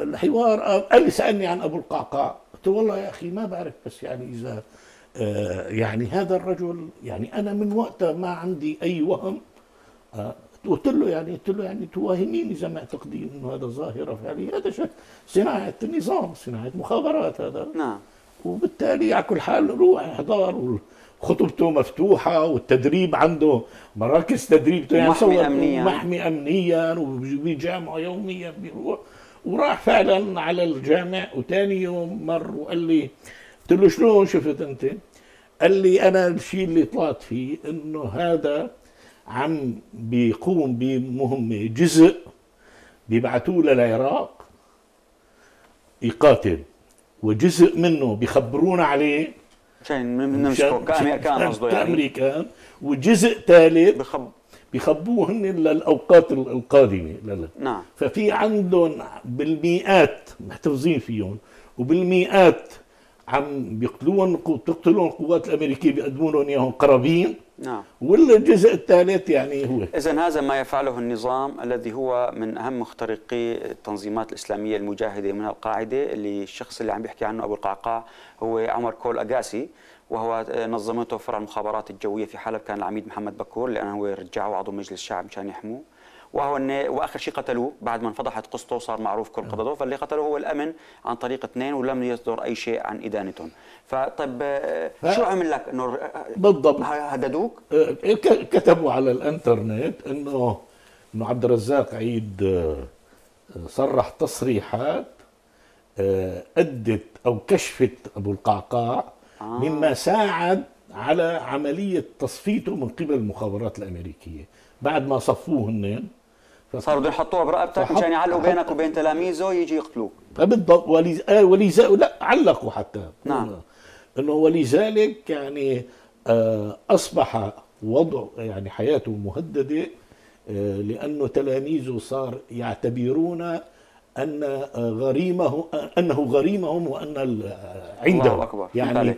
الحوار قال لي سالني عن ابو القعقاع، قلت له والله يا اخي ما بعرف بس يعني اذا يعني هذا الرجل يعني انا من وقتها ما عندي اي وهم. قلت له يعني قلت له يعني تواهمين اذا ما اعتقدين انه هذا ظاهره فعليه، هذا شيء صناعه نظام صناعه مخابرات هذا نعم، وبالتالي على كل حال روح احضار وخطبته مفتوحه والتدريب عنده مراكز تدريبته يعني محمي امنيا محمي امنيا وبجامعه يوميا بيروح، وراح فعلا على الجامع وثاني يوم مر وقال لي قلت له شلون شفت انت؟ قال لي انا الشيء اللي طلعت فيه انه هذا عم بيقوم بمهمه جزء بيبعتوه للعراق يقاتل وجزء منه بيخبرونا عليه عشان نمسكه كامريكان قصده يعني كامريكان، وجزء ثالث بخب بيخبوه هن للاوقات القادمه للا. نعم ففي عندهم بالمئات محتفظين فيهم وبالمئات عم بيقتلون بتقتلون القوات الامريكيه بيقدموا لهم اياهم قرابين نعم، والجزء الثالث يعني هو اذا هذا ما يفعله النظام الذي هو من اهم مخترقي التنظيمات الاسلاميه المجاهده من القاعده، اللي الشخص اللي عم بيحكي عنه ابو القعقاع هو عمر كول أغاسي، وهو نظمته فرع المخابرات الجويه في حلب كان العميد محمد بكور لانه هو رجعه عضو مجلس الشعب مشان يحموه، وهو واخر شيء قتلوه بعد ما انفضحت قصته صار معروف كل قضاته، فاللي قتلوه هو الامن عن طريق اثنين ولم يصدر اي شيء عن ادانتهم. فطيب شو عمل لك انه بالضبط هددوك؟ كتبوا على الانترنت انه انه عبد الرزاق عيد صرح تصريحات ادت او كشفت ابو القعقاع آه. مما ساعد على عمليه تصفيته من قبل المخابرات الامريكيه بعد ما صفوه هن صاروا بدهم يحطوها برقبتك مشان يعلقوا بينك وبين تلاميذه يجي يقتلوك بالضبط ولز... ولز... لا علقوا حتى نعم انه ولذلك يعني اصبح وضع يعني حياته مهدده لانه تلاميذه صار يعتبرون ان غريمه انه غريمهم وان عنده يعني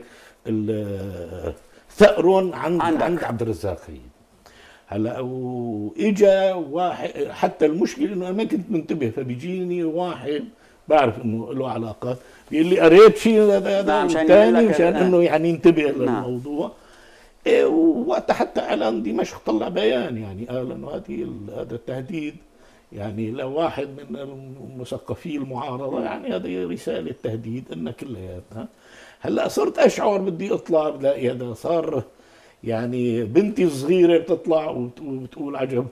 ثأر عند عندك. عند عبد الرزاق عيد. هلا واجا واحد حتى المشكله انه انا ما كنت منتبه، فبيجيني واحد بعرف انه له علاقات بيقول لي قريت شيء هذا الثاني مشان انه يعني ينتبه للموضوع إيه، ووقتها حتى اعلان دمشق طلع بيان يعني قال انه هذه هذا التهديد يعني لواحد من المثقفي المعارضه يعني هذه رساله تهديد ان كلياتنا. هلا صرت اشعر بدي اطلع بلاقي هذا صار يعني بنتي الصغيره بتطلع وبتقول عجب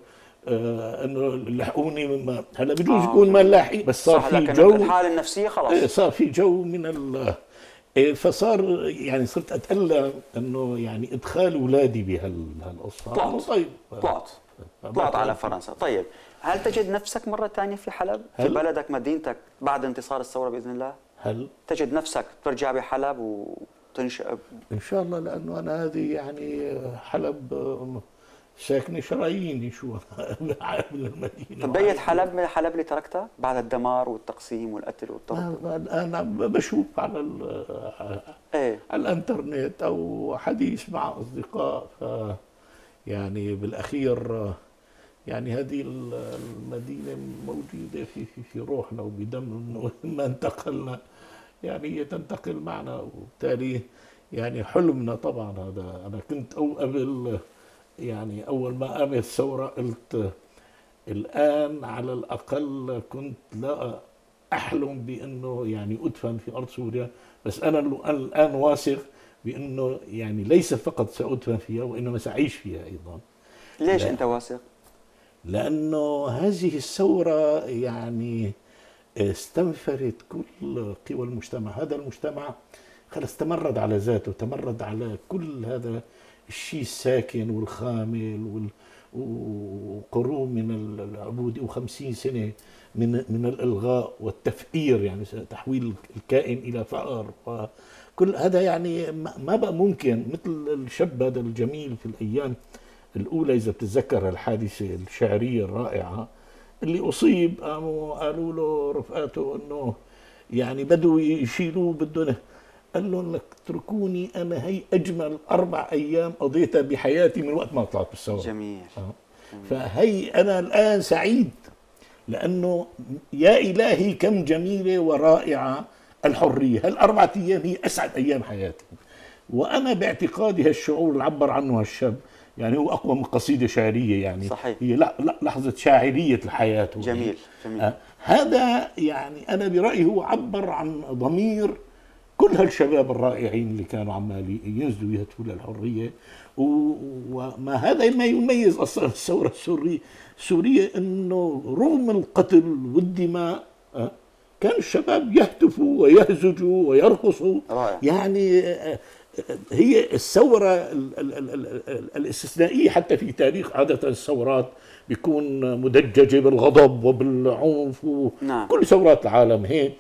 آه انه لحقوني مما هلا بجوز يكون آه ما لاحقين بس صار في جو الحاله النفسيه خلاص إيه صار في جو من ال إيه فصار يعني صرت اتألم انه يعني ادخال اولادي بهالقصه طلعت طيب طلعت طلعت على فرنسا. طيب هل تجد نفسك مره ثانيه في حلب في بلدك مدينتك بعد انتصار الثوره باذن الله؟ هل تجد نفسك ترجع بحلب و تنشأ؟ إن شاء الله لأنه أنا هذه يعني حلب ساكنه شرعيين ان شاء الله عامل المدينه. طب بقيت حلب حلب اللي تركتها بعد الدمار والتقسيم والقتل والطرد؟ انا بشوف على ايه على الانترنت او حديث مع اصدقاء، ف يعني بالاخير يعني هذه المدينه موجوده في في, في روحنا وبدمنا وما انتقلنا، يعني هي تنتقل معنا، وبالتالي يعني حلمنا طبعا هذا. انا كنت او قبل يعني أول ما قامت الثورة قلت الآن على الأقل كنت لا أحلم بأنه يعني أدفن في أرض سوريا، بس أنا الآن واثق بأنه يعني ليس فقط سأدفن فيها وإنما سأعيش فيها أيضا. ليش أنت واثق؟ لأنه هذه الثورة يعني استنفرت كل قوى المجتمع، هذا المجتمع خلص تمرد على ذاته، تمرد على كل هذا الشيء الساكن والخامل وقرون من العبودية وخمسين سنة من من الإلغاء والتفقير، يعني تحويل الكائن إلى فقر، وكل هذا يعني ما بقى ممكن. مثل الشاب هذا الجميل في الأيام الأولى إذا بتتذكر الحادثة الشعرية الرائعة اللي أصيب، قاموا قالوا له رفقاته إنه يعني بدوا يشيلوه بدهم، قال لهم لك اتركوني انا هي اجمل اربع ايام قضيتها بحياتي من وقت ما طلعت بالثوره. جميل. آه. فهي انا الان سعيد لانه يا الهي كم جميله ورائعه الحريه، هالاربع ايام هي اسعد ايام حياتي. وانا باعتقادي هالشعور اللي عبر عنه هالشاب يعني هو اقوى من قصيده شعريه، يعني صحيح. هي لا لا لحظه شاعريه الحياه. جميل جميل. آه. هذا يعني انا برايي هو عبر عن ضمير كل هالشباب الرائعين اللي كانوا عمال ينزلوا يهتفوا للحريه، وما هذا ما يميز اصلا الثوره السوريه السوريه انه رغم القتل والدماء كان الشباب يهتفوا ويهزجوا ويرقصوا. يعني هي الثوره ال ال ال ال ال الاستثنائيه حتى في تاريخ. عاده الثورات بيكون مدججه بالغضب وبالعنف وكل ثورات العالم هيك.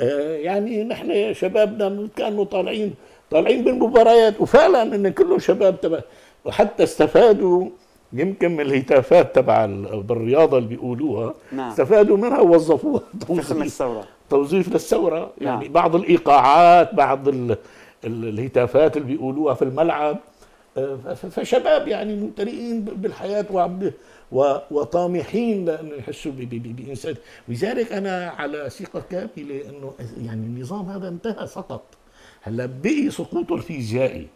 يعني نحن شبابنا كانوا طالعين طالعين بالمباريات، وفعلا ان كلهم شباب تبع، وحتى استفادوا يمكن من الهتافات تبع بالرياضه اللي بيقولوها. نعم. استفادوا منها ووظفوها توظيف الثوره، توظيف للثوره. يعني نعم. بعض الايقاعات، بعض ال... الهتافات اللي بيقولوها في الملعب. فشباب يعني ممتلئين بالحياه وعم وطامحين لانه يحسوا بانسان. لذلك انا على ثقه كامله انه يعني النظام هذا انتهى، سقط. هلا بقي سقوطه الفيزيائي،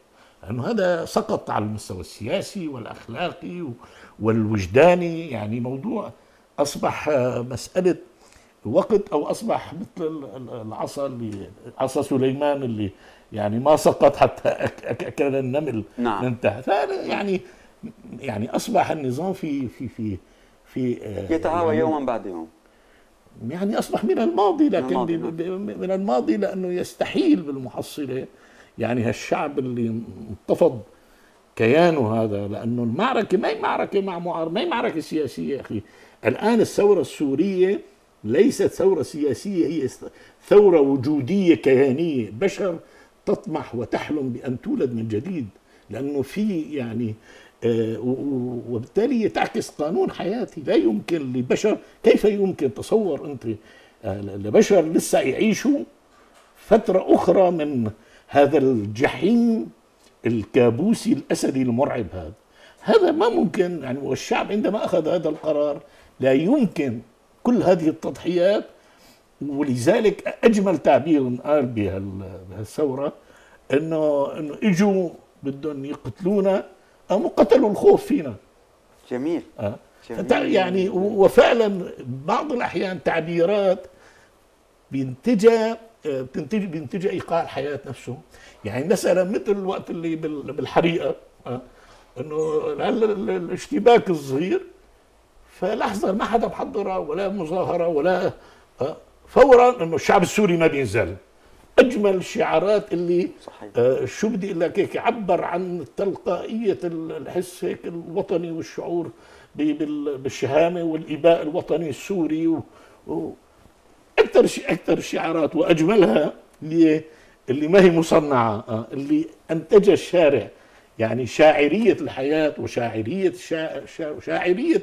لانه هذا سقط على المستوى السياسي والاخلاقي والوجداني. يعني موضوع اصبح مساله وقت، او اصبح مثل العصا اللي عصا سليمان اللي يعني ما سقط حتى اكل النمل. نعم. انتهى. يعني يعني اصبح النظام في في في في يتهاوى يعني يوما بعد يوم، يعني اصبح من الماضي. لكن الماضي. من الماضي لانه يستحيل بالمحصله يعني هالشعب اللي انتفض كيانه هذا، لانه المعركه ما هي معركه مع معارضه، ما هي معركه سياسيه يا اخي. الان الثوره السوريه ليست ثوره سياسيه، هي ثوره وجوديه كيانيه. بشر تطمح وتحلم بان تولد من جديد، لانه في يعني آه وبالتالي تعكس قانون حياتي. لا يمكن لبشر، كيف يمكن تصور انت آه لبشر لسه يعيشوا فتره اخرى من هذا الجحيم الكابوسي الاسدي المرعب هذا؟ هذا ما ممكن. يعني والشعب عندما اخذ هذا القرار لا يمكن كل هذه التضحيات. ولذلك اجمل تعبير قال بهالثوره انه انه اجوا بدهم يقتلونا، قاموا قتلوا الخوف فينا. جميل. آه. جميل. يعني وفعلا بعض الاحيان تعبيرات بينتجها بتنتج بينتجها ايقاع الحياه نفسه. يعني مثلا مثل الوقت اللي بالحريقه، آه. انه الاشتباك الصغير، فلحظه ما حدا محضره ولا مظاهره ولا آه. فورا انه الشعب السوري ما بينزل. اجمل الشعارات اللي آه شو بدي اقول لك، هيك يعبر عن تلقائيه الحس هيك الوطني والشعور بالشهامه والاباء الوطني السوري. و و اكثر شيء اكثر الشعارات واجملها اللي اللي ما هي مصنعه، آه اللي انتجها الشارع يعني شاعرية الحياة وشاعرية شا... شا... شاعرية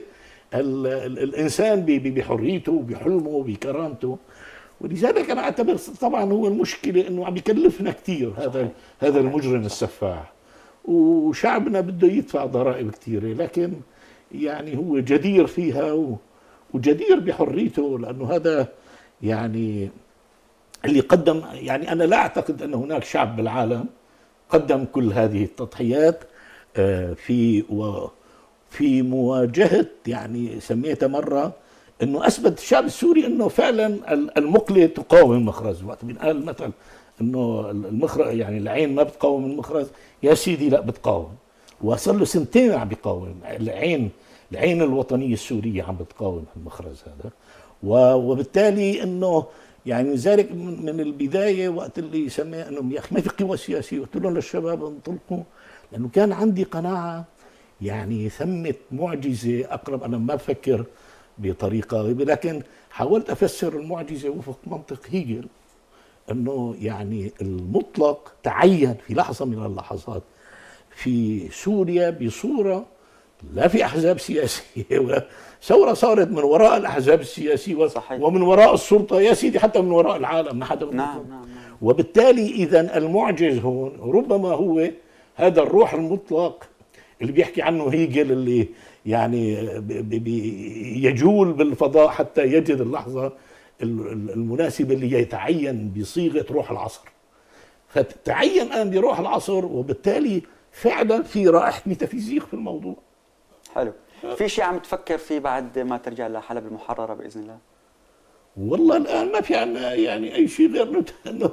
ال... الإنسان ب... بحريته بحلمه بكرامته. ولذلك أنا أعتبر طبعا هو المشكلة أنه عم يكلفنا كتير هذا هذا المجرم السفاح، وشعبنا بده يدفع ضرائب كتيرة، لكن يعني هو جدير فيها و... وجدير بحريته، لأنه هذا يعني اللي قدم. يعني أنا لا أعتقد أن هناك شعب بالعالم قدم كل هذه التضحيات في في مواجهة، يعني سميتها مرة أنه أثبت الشعب السوري أنه فعلا المقلة تقاوم المخرز. وقت بنقال المثل أنه المخرز يعني العين ما بتقاوم المخرز، يا سيدي لا بتقاوم، وصار له سنتين عم بيقاوم العين، العين الوطنية السورية عم بتقاوم المخرز هذا. وبالتالي أنه يعني ذلك من البداية، وقت اللي سماه أنهم يا أخي ما في قوى سياسية، قلت لهم للشباب انطلقوا، لأنه كان عندي قناعة يعني ثمة معجزة أقرب. أنا ما بفكر بطريقة، لكن حاولت أفسر المعجزة وفق منطق هيجل، أنه يعني المطلق تعين في لحظة من اللحظات في سوريا بصورة لا في أحزاب سياسية، ولا ثورة صارت من وراء الأحزاب السياسية صحيح. ومن وراء السلطة يا سيدي، حتى من وراء العالم، ما حدا. نعم نعم. وبالتالي إذا المعجز هون ربما هو هذا الروح المطلق اللي بيحكي عنه هيجل، اللي يعني يجول بالفضاء حتى يجد اللحظة المناسبة اللي يتعين بصيغة روح العصر. فتتعين الآن بروح العصر، وبالتالي فعلا في رائحة ميتافيزيق في الموضوع. حلو. في شيء عم تفكر فيه بعد ما ترجع لحلب المحررة بإذن الله؟ والله الآن ما في عنا يعني أي شيء غير أنه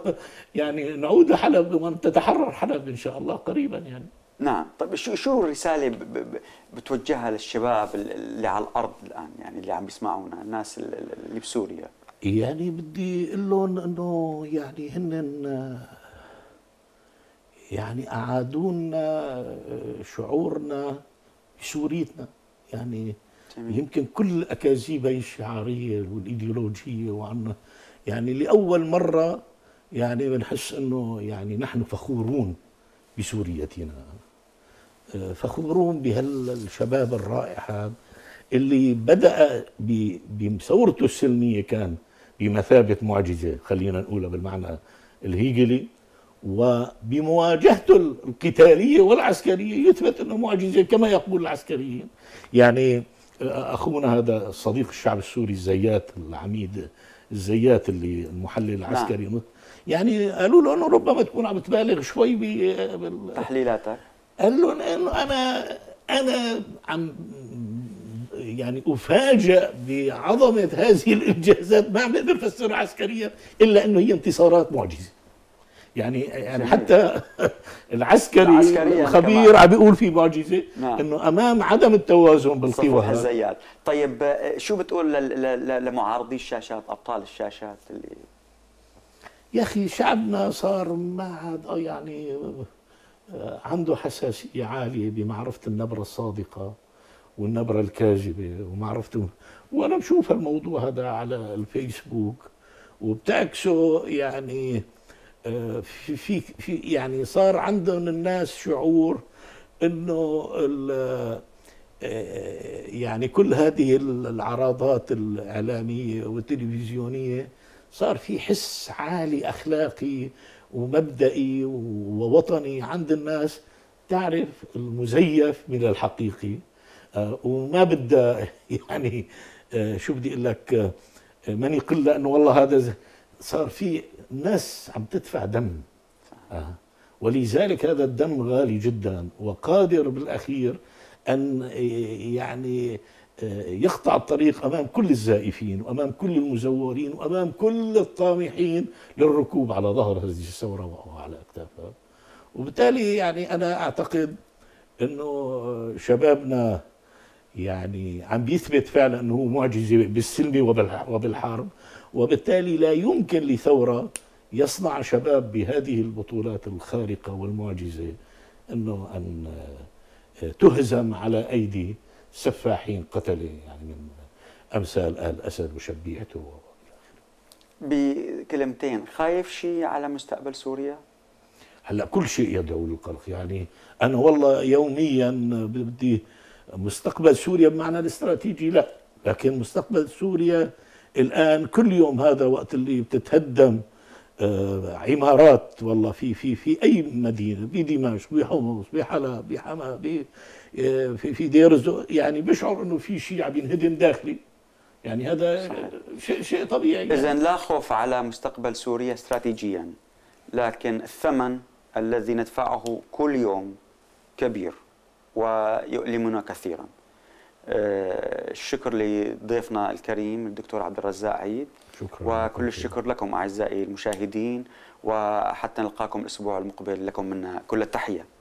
يعني نعود لحلب وتتحرر حلب إن شاء الله قريبا يعني. نعم. طيب شو شو الرسالة بتوجهها للشباب اللي على الأرض الآن، يعني اللي عم يسمعونا الناس اللي بسوريا؟ يعني بدي أقول لهم أنه يعني هن يعني أعادونا شعورنا بسوريتنا. يعني جميل. يمكن كل الأكاذيب الشعارية والإيديولوجية وعنا يعني لأول مرة يعني بنحس أنه يعني نحن فخورون بسوريتنا، فخورون بهالشباب الرائع هذا اللي بدأ بثورته السلمية كان بمثابة معجزة، خلينا نقولها بالمعنى الهيجلي، وبمواجهته القتالية والعسكرية يثبت أنه معجزة كما يقول العسكريين. يعني أخونا هذا الصديق الشعب السوري الزيات، العميد الزيات اللي المحلل العسكري، لا. يعني قالوا له أنه ربما تكون عم تبالغ شوي بتحليلاتك. قال لهم أنه أنا أنا عم يعني أفاجأ بعظمة هذه الإنجازات، ما عم بقدر أفسرها عسكريا إلا أنه هي انتصارات معجزة. يعني يعني حتى العسكري الخبير عم بيقول في معجزه، انه امام عدم التوازن بالقوى هالزيات. طيب شو بتقول لمعارضي الشاشات، ابطال الشاشات اللي يا اخي شعبنا صار ما عاد يعني عنده حساسيه عاليه بمعرفه النبره الصادقه والنبره الكاذبه ومعرفته، وانا بشوف الموضوع هذا على الفيسبوك وبتعكسه. يعني في في في يعني صار عندهم الناس شعور انه يعني كل هذه العراضات الاعلاميه والتلفزيونيه صار في حس عالي اخلاقي ومبدئي ووطني عند الناس، تعرف المزيف من الحقيقي، وما بدها يعني شو بدي اقول لك، من يقول انه والله هذا صار في ناس عم تدفع دم. آه. ولذلك هذا الدم غالي جدا وقادر بالأخير أن يعني يقطع الطريق أمام كل الزائفين وأمام كل المزورين وأمام كل الطامحين للركوب على ظهر هذه الثورة وعلى أكتافها. وبالتالي يعني أنا أعتقد أنه شبابنا يعني عم بيثبت فعلا أنه معجزة بالسلم وبالحرب، وبالتالي لا يمكن لثورة يصنع شباب بهذه البطولات الخارقة والمعجزة أنه أن تهزم على أيدي سفاحين قتلة يعني من أمثال آل أسد وشبيحته. بكلمتين، خايف شيء على مستقبل سوريا؟ هلا كل شيء يدعو للقلق. يعني انا والله يوميا بدي مستقبل سوريا بمعنى الاستراتيجي لا، لكن مستقبل سوريا الان كل يوم هذا وقت اللي بتتهدم عمارات والله في في في اي مدينه، بدمشق بحمص بحلب بحماه في في دير الزور، يعني بشعر انه في شيء عم ينهدم داخلي. يعني هذا شيء شيء طبيعي. يعني اذا لا خوف على مستقبل سوريا استراتيجيا، لكن الثمن الذي ندفعه كل يوم كبير ويؤلمنا كثيرا. الشكر لضيفنا الكريم الدكتور عبد الرزاق عيد، شكرا، وكل الشكر لكم أعزائي المشاهدين، وحتى نلقاكم الأسبوع المقبل. لكم منا كل التحية.